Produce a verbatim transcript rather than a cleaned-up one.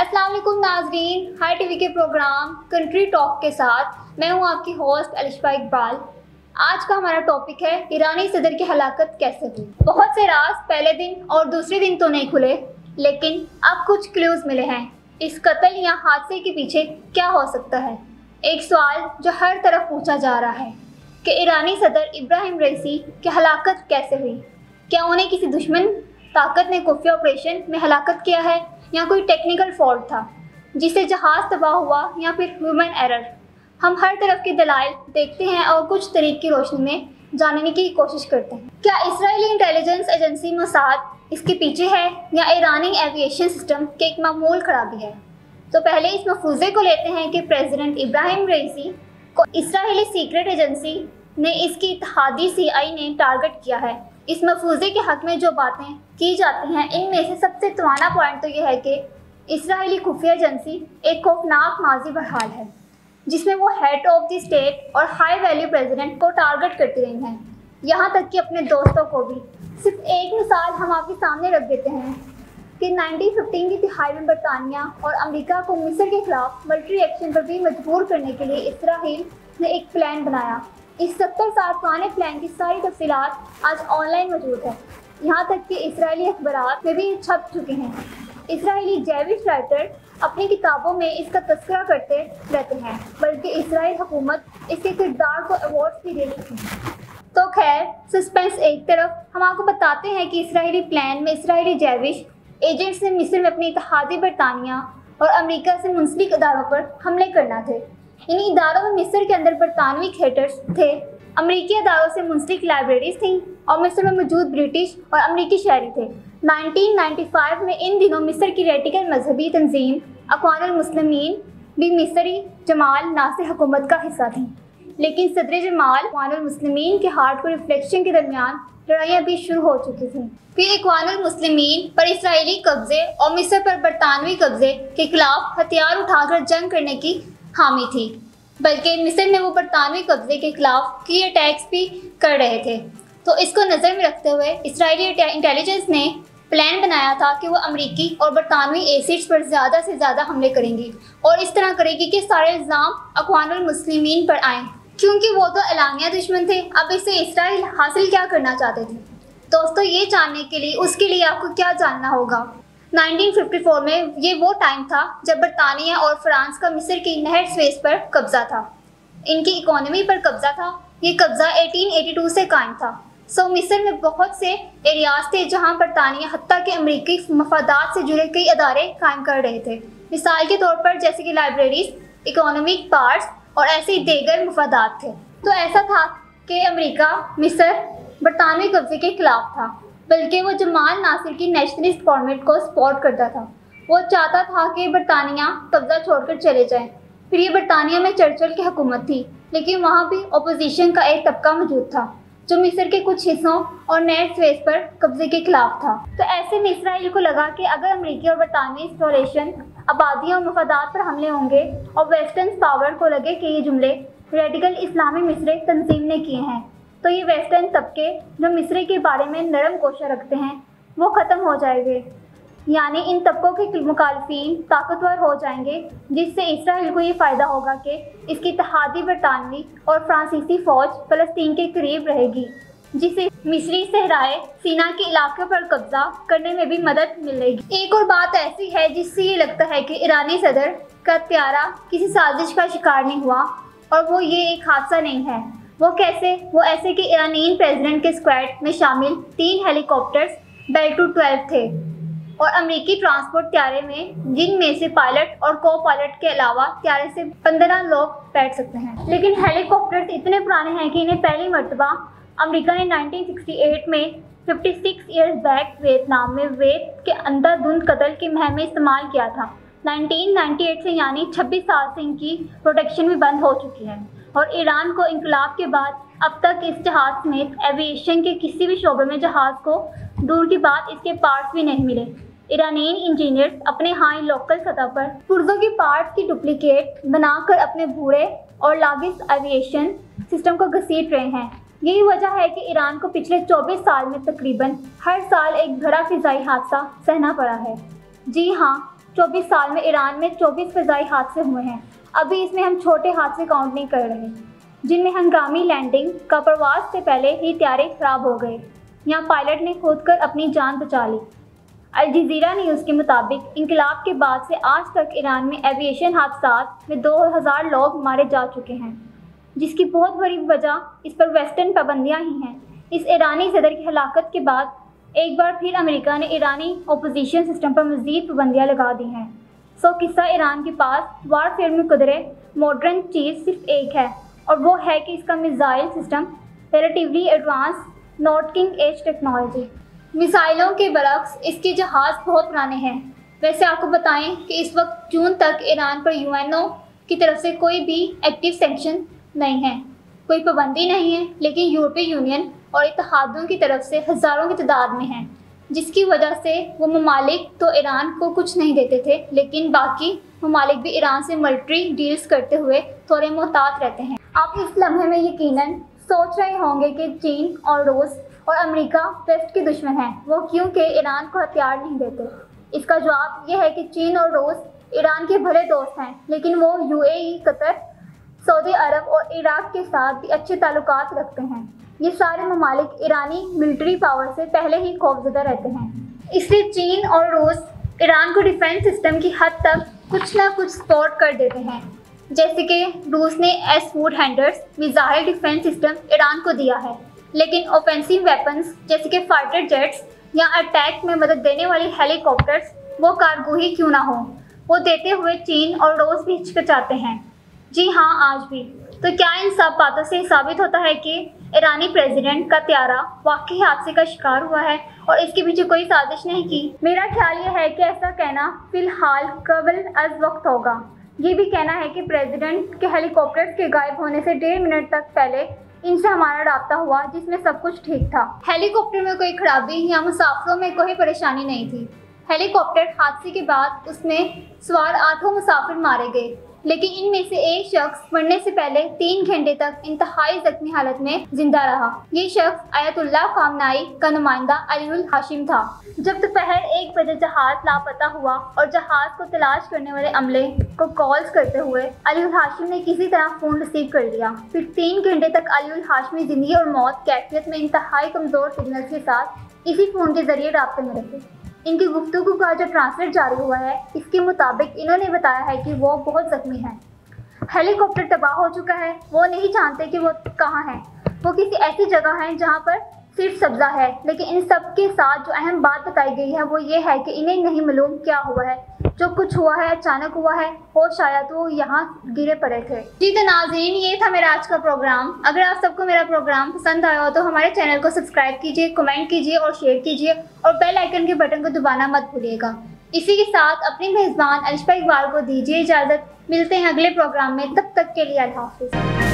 अस्सलाम वालेकुम नाज़रीन, हाई टीवी के प्रोग्राम कंट्री टॉक के साथ मैं हूं आपकी होस्ट अलिशा इकबाल। आज का हमारा टॉपिक है ईरानी सदर की हलाकत कैसे हुई। बहुत से राज पहले दिन और दूसरे दिन तो नहीं खुले, लेकिन अब कुछ क्लूज मिले हैं। इस कत्ल या हादसे के पीछे क्या हो सकता है? एक सवाल जो हर तरफ पूछा जा रहा है कि ईरानी सदर इब्राहिम रईसी की हलाकत कैसे हुई। क्या उन्हें किसी दुश्मन ताकत ने खुफिया ऑपरेशन में हलाकत किया है, या कोई टेक्निकल फॉल्ट था जिससे जहाज तबाह हुआ, या फिर ह्यूमन एरर? हम हर तरफ के दलाइल देखते हैं और कुछ तरीक़ की रोशनी में जानने की कोशिश करते हैं। क्या इसराइली इंटेलिजेंस एजेंसी मोसाद इसके पीछे है, या ईरानी एविएशन सिस्टम के एक मामूल खराबी है? तो पहले इस मफूजे को लेते हैं कि प्रेसिडेंट इब्राहिम रईसी को इसराइली सीक्रेट एजेंसी ने इसकी इत्तहादी सीआई ने टारगेट किया है। इस मफूजे के हक़ में जो बातें की जाती हैं, इनमें से सबसे तवाना पॉइंट तो यह है कि इसराइली खुफिया एजेंसी एक खौफनाक माजी बहाल है, जिसमें वो हेड ऑफ द स्टेट और हाई वैल्यू प्रेसिडेंट को टारगेट करती रही हैं, यहाँ तक कि अपने दोस्तों को भी। सिर्फ एक मिसाल हम आपके सामने रख देते हैं कि नाइनटीन फिफ्टीन की तिहाई में बरतानिया और अमेरिका को मिस्र के खिलाफ मिलिट्री एक्शन पर भी मजबूर करने के लिए इसराइल ने एक प्लान बनाया। इस सत्तर साल पुराने प्लान की सारी तफसीलात आज ऑनलाइन मौजूद है, यहाँ तक कि इसराइली अखबारात में भी छप चुके हैं। इसराइली जैविश राइटर अपनी किताबों में इसका तस्करा करते रहते हैं, बल्कि इसराइल हुकूमत इसके किरदार को अवार्ड भी देती है। तो खैर, सस्पेंस एक तरफ, हम आपको बताते हैं कि इसराइली प्लान में इसराइली जैविश एजेंट्स ने मिस्र में अपनी इत्तहादी बरतानिया और अमेरिका से मुंसलिक इदारों पर हमले करना थे। इन इदारों में मिस्र के अंदर बरतानवी थिएटर्स थे, अमेरिकी इदारों से मुंसलिक लाइब्रेरीज थीं, और मिस्र में मौजूद ब्रिटिश और अमेरिकी शहरी थे। नाइनटीन नाइन्टी फाइव में इन दिनों मिस्र की रेडिकल मजहबी तंजीम इख्वान अल-मुस्लिमीन भी मिस्री जमाल नासिर हुकूमत का हिस्सा थी, लेकिन सदर जमाल इख्वान अल-मुस्लिमीन के हार्ड कोर रिफ्लेक्शन के दरमियान लड़ाइयाँ भी शुरू हो चुकी थीं। फिर इख्वान अल-मुस्लिमीन पर इसराइली कब्जे और मिस्र पर बरतानवी कब्जे के खिलाफ हथियार उठाकर जंग करने की हामी थी, बल्कि मिस्र में वो बरतानवी कब्जे के खिलाफ की अटैक्स भी कर रहे थे। तो इसको नज़र में रखते हुए इसराइली इंटेलिजेंस ने प्लान बनाया था कि वो अमेरिकी और बरतानवी एसिड्स पर ज़्यादा से ज़्यादा हमले करेंगी, और इस तरह करेगी कि सारे इल्ज़ाम इख्वान अल-मुस्लिमीन पर आएँ, क्योंकि वो तो एलानिया दुश्मन थे। अब इससे इसराइल हासिल क्या करना चाहते थे? दोस्तों, ये जानने के लिए उसके लिए आपको क्या जानना होगा। नाइनटीन फिफ्टी फोर में ये वो टाइम था जब बरतानिया और फ्रांस का मिस्र की नहर स्वेज पर कब्ज़ा था, इनकी इकोनॉमी पर कब्ज़ा था। ये कब्ज़ा एटीन एटी टू से कायम था। सो मिस्र में बहुत से एरियाज थे जहाँ बरतानिया हत्ता के अमरीकी मफादात से जुड़े कई अदारे कायम कर रहे थे, मिसाल के तौर पर जैसे कि लाइब्रेरीज, इकोनॉमिक पार्ट्स और ऐसे ही दीगर मफादात थे। तो ऐसा था कि अमेरिका मिस्र बरतानवी कब्जे के खिलाफ था, बल्कि वो जमाल नासिर की नेशनलिस्ट फॉर्मेट को सपोर्ट करता था। वो चाहता था कि बरतानिया कब्जा छोड़कर चले जाएं। फिर ये बरतानिया में चर्चिल की हुकूमत थी, लेकिन वहाँ भी अपोजिशन का एक तबका मौजूद था जो मिस्र के कुछ हिस्सों और नेट स्वेस पर कब्जे के खिलाफ था। तो ऐसे में इसराइल को लगा कि अगर अमेरिकी और बरतानवी एक्सप्लोरेशन, आबादी और मफादात पर हमले होंगे, और वेस्टर्न पावर को लगे कि ये जुमले रेडिकल इस्लामी मिस्र तंजीम ने किए हैं, तो ये वेस्टर्न तबके जो मिस्र के बारे में नरम कोशा रखते हैं वो ख़त्म हो जाएंगे, यानी इन तबकों के मुखालफिन ताकतवर हो जाएंगे, जिससे इसराइल को ये फ़ायदा होगा कि इसकी इत्तहादी बरतानवी और फ्रांसीसी फ़ौज फ़लस्तीन के करीब रहेगी, जिससे मिस्री सहराए सीना के इलाके पर कब्जा करने में भी मदद मिलेगी। एक और बात ऐसी है जिससे ये लगता है कि ईरानी सदर का त्यारा किसी साजिश का शिकार नहीं हुआ, और वो ये एक हादसा नहीं है। वो कैसे? वो ऐसे कि ईरानी प्रेसिडेंट के स्क्वाड में शामिल तीन हेलीकॉप्टर्स बेल टू ट्वेल्व थे, और अमेरिकी ट्रांसपोर्ट त्यारे में, जिनमें से पायलट और को पायलट के अलावा त्यारे से पंद्रह लोग बैठ सकते हैं। लेकिन हेलीकॉप्टर्स इतने पुराने हैं कि इन्हें पहली मरतबा अमेरिका ने नाइनटीन सिक्सटी एट में fifty six years back Vietnam में वेत के अंधाधुंध कत्ल के मह में इस्तेमाल किया था। नाइनटीन नाइन्टी एट से यानी छब्बीस साल से इनकी प्रोटेक्शन भी बंद हो चुकी है, और ईरान को इनकलाब के बाद अब तक इस जहाज़ समेत एविएशन के किसी भी शोबे में जहाज़ को दूर की बात इसके पार्ट्स भी नहीं मिले। ईरानी इंजीनियर्स अपने हाई लोकल सतह पर पुर्जों की पार्ट्स की डुप्लिकेट बनाकर अपने भूरे और लागिस एविएशन सिस्टम को घसीट रहे हैं। यही वजह है कि ईरान को पिछले चौबीस साल में तकरीबन हर साल एक बड़ा फ़िज़ाई हादसा सहना पड़ा है। जी हाँ, चौबीस साल में ईरान में चौबीस फ़िज़ाई हादसे हुए हैं। अभी इसमें हम छोटे हादसे काउंट नहीं कर रहे जिनमें हंगामी लैंडिंग का प्रवास से पहले ही तैयारी ख़राब हो गए या पायलट ने कूदकर अपनी जान बचा ली। अल जज़ीरा न्यूज़ के मुताबिक इंकलाब के बाद से आज तक ईरान में एविएशन हादसात में दो हज़ार लोग मारे जा चुके हैं, जिसकी बहुत बड़ी वजह इस पर वेस्टर्न पाबंदियाँ ही हैं। इस ईरानी सदर की हलाकत के बाद एक बार फिर अमेरिका ने ईरानी अपोजिशन सिस्टम पर मज़ीद पाबंदियाँ लगा दी हैं। सो किस्सा ईरान के पास वारफेयर में कुदरे मॉडर्न चीज़ सिर्फ एक है, और वो है कि इसका missile system relatively advance not king edge technology. मिसाइलों के बरक्स इसके जहाज़ बहुत पुराने हैं। वैसे आपको बताएं कि इस वक्त जून तक ईरान पर यूएनओ की तरफ से कोई भी एक्टिव सेंक्शन नहीं है, कोई पाबंदी नहीं है, लेकिन यूरोपीय यूनियन और इत्तहादों की तरफ से हज़ारों की तादाद में हैं, जिसकी वजह से वो ममालिक तो ईरान को कुछ नहीं देते थे, लेकिन बाकी ममालिक भी ईरान से मिलिट्री डील्स करते हुए थोड़े मोहतात रहते हैं। आप इस लम्हे में यकीनन सोच रहे होंगे कि चीन और रूस और अमेरिका वेस्ट के दुश्मन हैं, वो क्योंकि ईरान को हथियार नहीं देते। इसका जवाब यह है कि चीन और रूस ईरान के भले दोस्त हैं, लेकिन वो यूएई, कतर, सऊदी अरब और इराक के साथ भी अच्छे ताल्लुकात रखते हैं। ये सारे ममालिक ईरानी मिलिट्री पावर से पहले ही खौफजदा रहते हैं, इसलिए चीन और रूस ईरान को डिफेंस सिस्टम की हद तक कुछ ना कुछ सपोर्ट कर देते हैं, जैसे कि रूस ने S four hundred missile defence system Iran को दिया है, लेकिन ऑफेंसिव वेपन्स जैसे कि फाइटर जेट्स या अटैक में मदद देने वाली हेलीकॉप्टर्स, वो कारगो ही क्यों ना हो, वो देते हुए चीन और रूस भी हिचकिचाते हैं। जी हाँ, आज भी। तो क्या इन सब बातों से साबित होता है कि ईरानी प्रेसिडेंट का त्यारा वाकई हादसे का शिकार हुआ है और इसके पीछे कोई साजिश नहीं की? मेरा ख्याल यह है कि ऐसा कहना फ़िलहाल कबल अज़ वक्त होगा। ये भी कहना है कि प्रेसिडेंट के हेलीकॉप्टर्स के गायब होने से डेढ़ मिनट तक पहले इनसे हमारा रब्ता हुआ, जिसमें सब कुछ ठीक था। हेलीकॉप्टर में कोई खराबी या मुसाफिरों में कोई परेशानी नहीं थी। हेलीकॉप्टर हादसे के बाद उसमें सवार आठों मुसाफिर मारे गए, लेकिन इनमें से एक शख्स मरने से पहले तीन घंटे तक इंतहाई जख्मी हालत में जिंदा रहा। ये शख्स आयतुल्लाह खामनेई का नुमाइंदा अली अल-हाशिमी था। जब दोपहर एक बजे जहाज लापता हुआ और जहाज को तलाश करने वाले अमले को कॉल्स करते हुए अली अल-हाशिमी ने किसी तरह फोन रिसीव कर लिया। फिर तीन घंटे तक अली अल-हाशिमी जिंदगी और मौत कैफियत में इंतहाई कमजोर सिग्नल के साथ इसी फोन के जरिए राब्ते में रहे। इनकी गुफ्तगू का जो ट्रांसलेट जारी हुआ है, इसके मुताबिक इन्होंने बताया है कि वो बहुत ज़ख्मी हैं, हेलीकॉप्टर तबाह हो चुका है, वो नहीं जानते कि वो कहाँ हैं, वो किसी ऐसी जगह हैं जहाँ पर सिर्फ सब्ज़ा है। लेकिन इन सब के साथ जो अहम बात बताई गई है वो ये है कि इन्हें नहीं मालूम क्या हुआ है, जो कुछ हुआ है अचानक हुआ है, और शायद वो यहाँ गिरे पड़े थे। जी तो नाज़रीन, ये था मेरा आज का प्रोग्राम। अगर आप सबको मेरा प्रोग्राम पसंद आया हो तो हमारे चैनल को सब्सक्राइब कीजिए, कमेंट कीजिए और शेयर कीजिए, और बेल आइकन के बटन को दबाना मत भूलिएगा। इसी के साथ अपनी मेज़बान अलिशा इकबाल को दीजिए इजाज़त। मिलते हैं अगले प्रोग्राम में, तब तक के लिए अल्लाह हाफ़िज़।